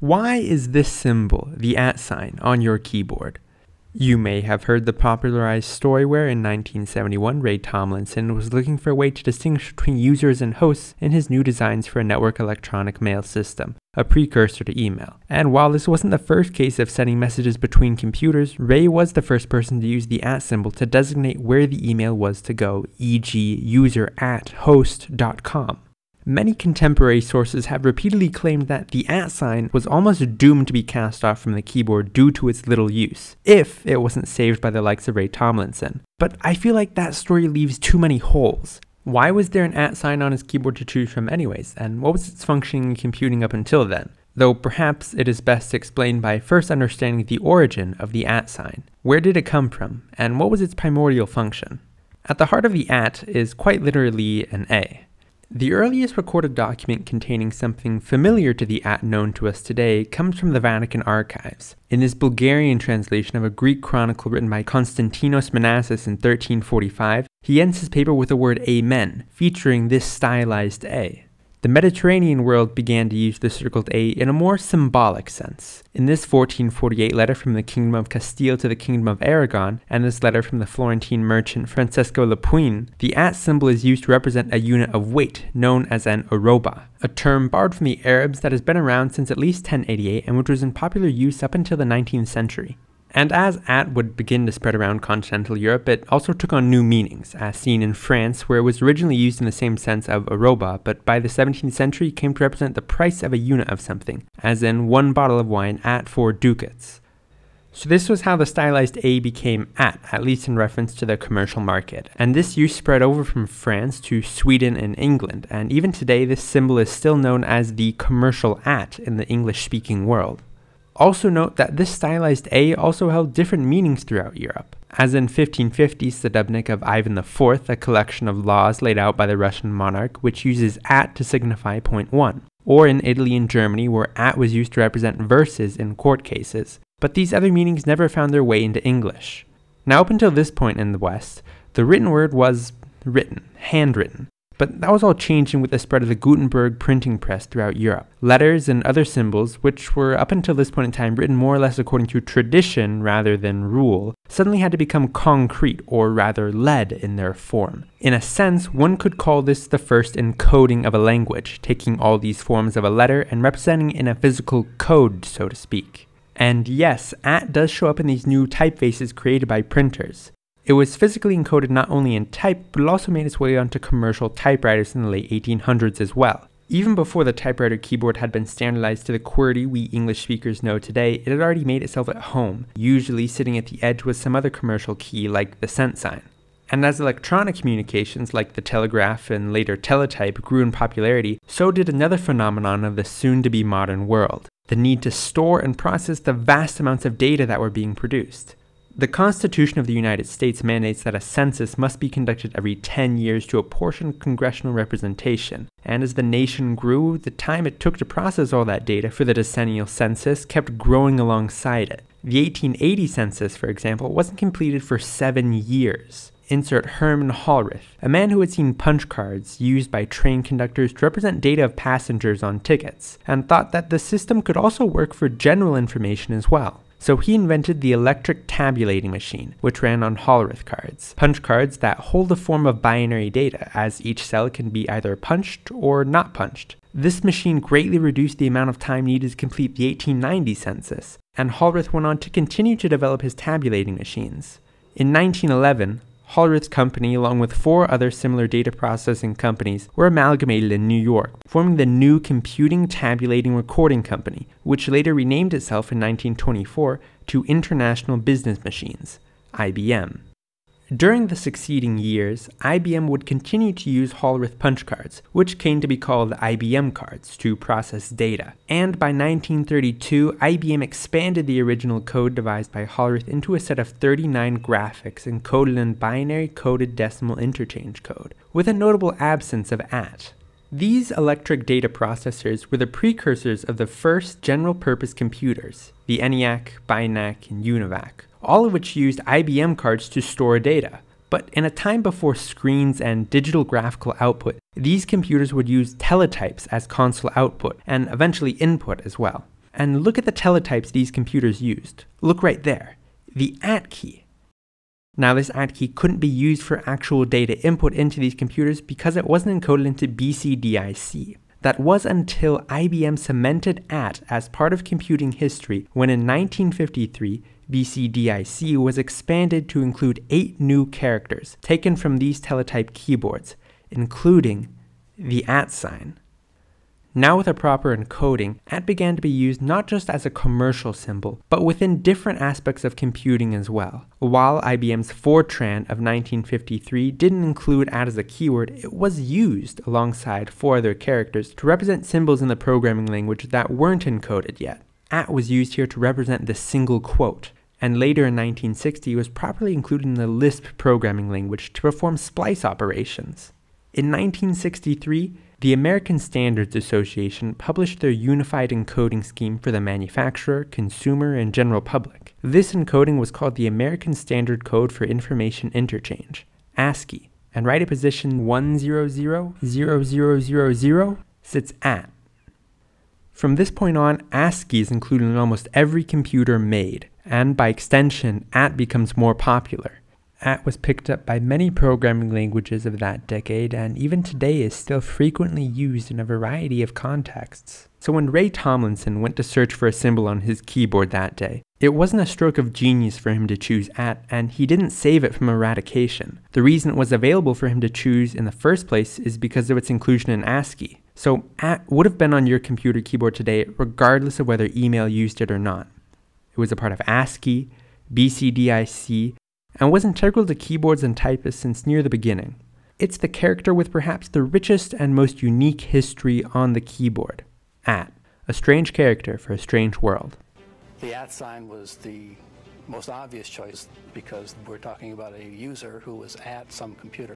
Why is this symbol, the @ sign, on your keyboard? You may have heard the popularized story where in 1971 Ray Tomlinson was looking for a way to distinguish between users and hosts in his new designs for a network electronic mail system, a precursor to email. And while this wasn't the first case of sending messages between computers, Ray was the first person to use the @ symbol to designate where the email was to go, e.g. user@host.com. Many contemporary sources have repeatedly claimed that the @ sign was almost doomed to be cast off from the keyboard due to its little use, if it wasn't saved by the likes of Ray Tomlinson. But I feel like that story leaves too many holes. Why was there an @ sign on his keyboard to choose from anyways, and what was its functioning and computing up until then? Though perhaps it is best explained by first understanding the origin of the @ sign. Where did it come from, and what was its primordial function? At the heart of the @ is quite literally an A. The earliest recorded document containing something familiar to the @ known to us today comes from the Vatican archives. In this Bulgarian translation of a Greek chronicle written by Konstantinos Manassas in 1345, he ends his paper with the word amen, featuring this stylized A. The Mediterranean world began to use the circled A in a more symbolic sense. In this 1448 letter from the Kingdom of Castile to the Kingdom of Aragon, and this letter from the Florentine merchant Francesco Lapuin, the @ symbol is used to represent a unit of weight known as an arroba, a term borrowed from the Arabs that has been around since at least 1088 and which was in popular use up until the 19th century. And as @ would begin to spread around continental Europe, it also took on new meanings, as seen in France, where it was originally used in the same sense of arroba, but by the 17th century came to represent the price of a unit of something, as in one bottle of wine @ 4 ducats. So this was how the stylized A became at least in reference to the commercial market, and this use spread over from France to Sweden and England, and even today this symbol is still known as the commercial @ in the English-speaking world. Also note that this stylized A also held different meanings throughout Europe, as in 1550 the Dubnik of Ivan IV, a collection of laws laid out by the Russian monarch which uses @ to signify point one, or in Italy and Germany where @ was used to represent verses in court cases, but these other meanings never found their way into English. Now up until this point in the West, the written word was written, handwritten. But that was all changing with the spread of the Gutenberg printing press throughout Europe. Letters and other symbols, which were up until this point in time written more or less according to tradition rather than rule, suddenly had to become concrete, or rather lead, in their form. In a sense, one could call this the first encoding of a language, taking all these forms of a letter and representing in a physical code, so to speak. And yes, @ does show up in these new typefaces created by printers. It was physically encoded not only in type, but it also made its way onto commercial typewriters in the late 1800s as well. Even before the typewriter keyboard had been standardized to the QWERTY we English speakers know today, it had already made itself at home, usually sitting at the edge with some other commercial key like the cent sign. And as electronic communications like the telegraph and later teletype grew in popularity, so did another phenomenon of the soon-to-be modern world, the need to store and process the vast amounts of data that were being produced. The Constitution of the United States mandates that a census must be conducted every 10 years to apportion congressional representation, and as the nation grew, the time it took to process all that data for the decennial census kept growing alongside it. The 1880 census, for example, wasn't completed for 7 years. Insert Herman Hollerith, a man who had seen punch cards used by train conductors to represent data of passengers on tickets, and thought that the system could also work for general information as well. So he invented the electric tabulating machine, which ran on Hollerith cards, punch cards that hold a form of binary data, as each cell can be either punched or not punched. This machine greatly reduced the amount of time needed to complete the 1890 census, and Hollerith went on to continue to develop his tabulating machines. In 1911, Hollerith's company, along with 4 other similar data processing companies, were amalgamated in New York, forming the new Computing Tabulating Recording Company, which later renamed itself in 1924 to International Business Machines, IBM. During the succeeding years, IBM would continue to use Hollerith punch cards, which came to be called IBM cards, to process data. And by 1932, IBM expanded the original code devised by Hollerith into a set of 39 graphics encoded in binary coded decimal interchange code, with a notable absence of @. These electric data processors were the precursors of the first general-purpose computers, the ENIAC, BINAC, and UNIVAC, all of which used IBM cards to store data. But in a time before screens and digital graphical output, these computers would use teletypes as console output, and eventually input as well. and look at the teletypes these computers used. Look right there, the ASCII. Now this ASCII couldn't be used for actual data input into these computers because it wasn't encoded into BCDIC. That was until IBM cemented AT as part of computing history when in 1953, BCDIC was expanded to include 8 new characters taken from these teletype keyboards, including the AT sign. Now with a proper encoding, AT began to be used not just as a commercial symbol, but within different aspects of computing as well. While IBM's FORTRAN of 1953 didn't include AT as a keyword, it was used alongside 4 other characters to represent symbols in the programming language that weren't encoded yet. AT was used here to represent the single quote, and later in 1960 was properly included in the Lisp programming language to perform splice operations. In 1963, the American Standards Association published their unified encoding scheme for the manufacturer, consumer, and general public. This encoding was called the American Standard Code for Information Interchange, ASCII, and right at position 100,0000 sits AT. From this point on, ASCII is included in almost every computer made, and by extension, AT becomes more popular. AT was picked up by many programming languages of that decade and even today is still frequently used in a variety of contexts. So when Ray Tomlinson went to search for a symbol on his keyboard that day, it wasn't a stroke of genius for him to choose AT, and he didn't save it from eradication. The reason it was available for him to choose in the first place is because of its inclusion in ASCII. So AT would have been on your computer keyboard today regardless of whether email used it or not. It was a part of ASCII, BCDIC, and was integral to keyboards and typists since near the beginning. It's the character with perhaps the richest and most unique history on the keyboard, AT, a strange character for a strange world. The AT sign was the most obvious choice because we're talking about a user who was at some computer.